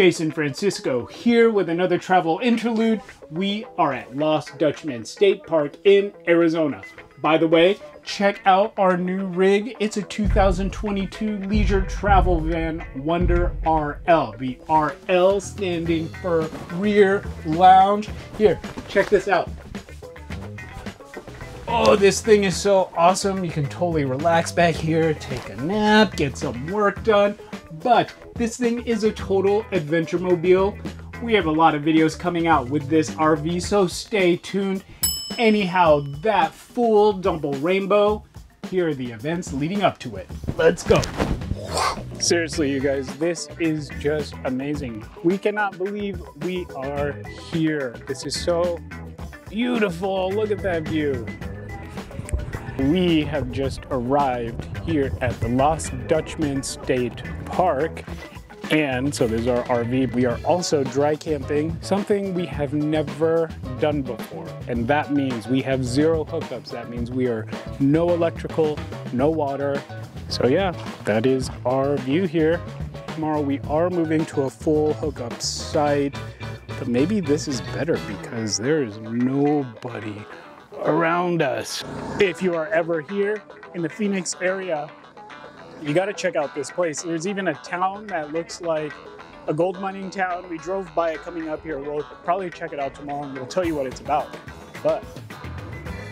Jason Francisco here with another travel interlude. We are at Lost Dutchman State Park in Arizona. By the way, check out our new rig. It's a 2022 Leisure Travel Van Wonder RL. The RL standing for rear lounge. Here, check this out. Oh, this thing is so awesome. You can totally relax back here, take a nap, get some work done. But this thing is a total adventure mobile. We have a lot of videos coming out with this RV, so stay tuned. Anyhow, that full double rainbow. Here are the events leading up to it. Let's go. Seriously, you guys, this is just amazing. We cannot believe we are here. This is so beautiful. Look at that view. We have just arrived here at the Lost Dutchman State Park. And so there's our RV. We are also dry camping, something we have never done before. And that means we have zero hookups. That means we are no electrical, no water. So yeah, that is our view here. Tomorrow we are moving to a full hookup site, but maybe this is better because there is nobody around us. If you are ever here in the Phoenix area, you got to check out this place. There's even a town that looks like a gold mining town. We drove by it coming up here. We'll probably check it out tomorrow and we'll tell you what it's about. But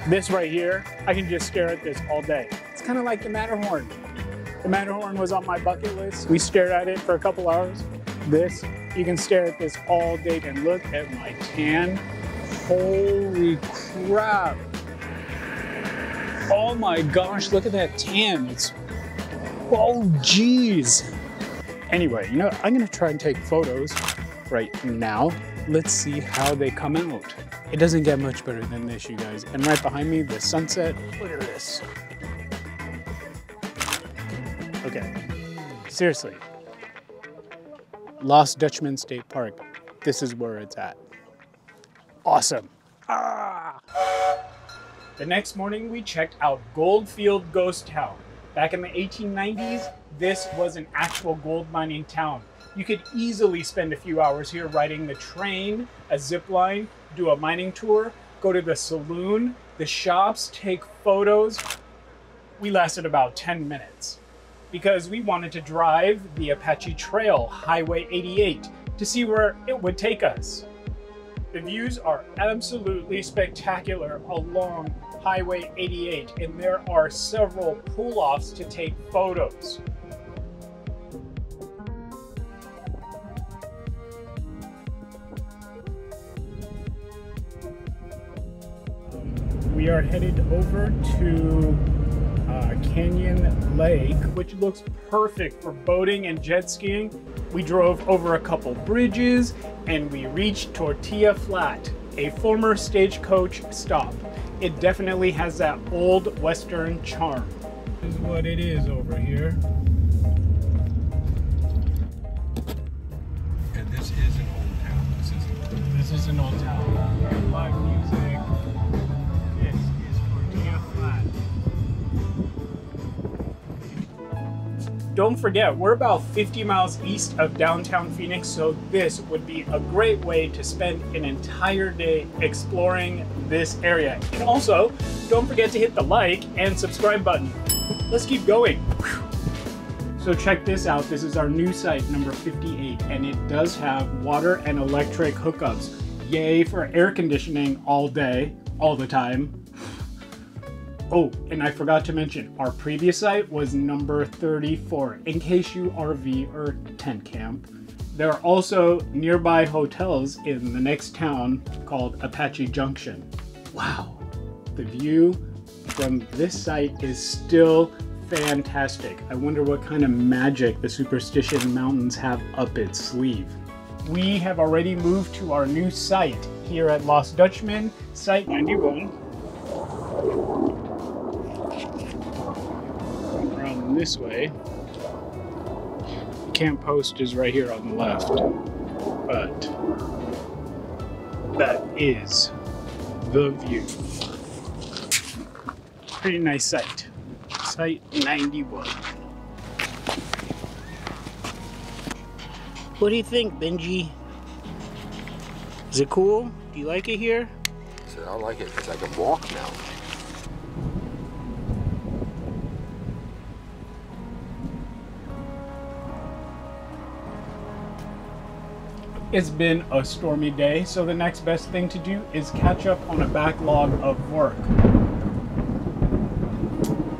this right here, I can just stare at this all day. It's kind of like the Matterhorn. The Matterhorn was on my bucket list. We stared at it for a couple hours. This, you can stare at this all day and look at my tan. Holy crap. Oh my gosh, look at that tan. It's, oh geez. Anyway, you know, I'm gonna try and take photos right now. Let's see how they come out. It doesn't get much better than this, you guys. And right behind me, the sunset, look at this. Okay, seriously. Lost Dutchman State Park. This is where it's at. Awesome. Ah. The next morning we checked out Goldfield Ghost Town. Back in the 1890s, this was an actual gold mining town. You could easily spend a few hours here riding the train, a zip line, do a mining tour, go to the saloon, the shops, take photos. We lasted about 10 minutes because we wanted to drive the Apache Trail, Highway 88, to see where it would take us. The views are absolutely spectacular along Highway 88, and there are several pull-offs to take photos. We are headed over to Canyon Lake, which looks perfect for boating and jet skiing. We drove over a couple bridges and we reached Tortilla Flat, a former stagecoach stop. It definitely has that old Western charm. This is what it is over here. And this is an old town. This is an old town. Live music. This is Tortilla Flat. Don't forget, we're about 50 miles east of downtown Phoenix, so this would be a great way to spend an entire day exploring this area. And also, don't forget to hit the like and subscribe button. Let's keep going. So check this out. This is our new site, number 58, and it does have water and electric hookups. Yay for air conditioning all day, all the time. Oh, and I forgot to mention, our previous site was number 34, in case you RV or tent camp. There are also nearby hotels in the next town called Apache Junction. Wow, the view from this site is still fantastic. I wonder what kind of magic the Superstition Mountains have up its sleeve. We have already moved to our new site here at Lost Dutchman, Site 91. Around this way. Camp post is right here on the left, but that is the view. Pretty nice site, Site 91. What do you think, Benji? Is it cool? Do you like it here? So I like it because I can walk now. It's been a stormy day, so the next best thing to do is catch up on a backlog of work.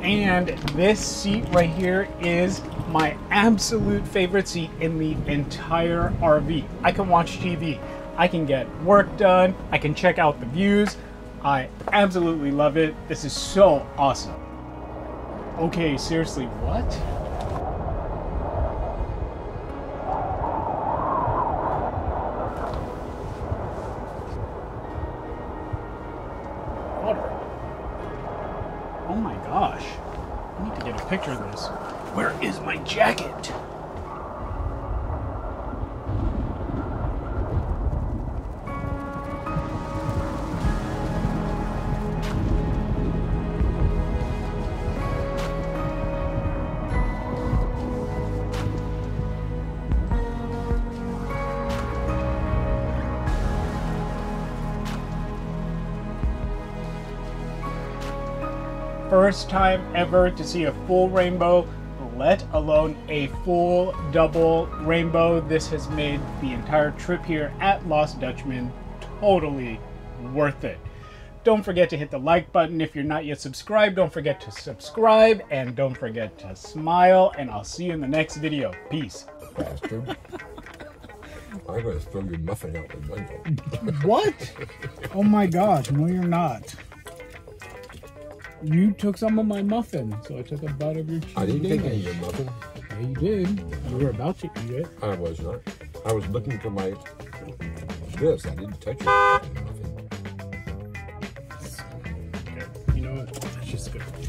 And this seat right here is my absolute favorite seat in the entire RV. I can watch TV, I can get work done, I can check out the views. I absolutely love it. This is so awesome. Okay, seriously, what? Oh my gosh, I need to get a picture of this. Where is my jacket? First time ever to see a full rainbow, let alone a full double rainbow. This has made the entire trip here at Lost Dutchman totally worth it. Don't forget to hit the like button. If you're not yet subscribed, don't forget to subscribe, and don't forget to smile, and I'll see you in the next video. Peace. Bastard. I'm gonna throw your muffin out the window. What? Oh my gosh, no you're not. You took some of my muffin, so I took a bite of your cheese. I didn't take any of your muffin. Yeah, you did. You were about to eat it. I was not. I was looking for my... this. I didn't touch your muffin. You know what? That's just good.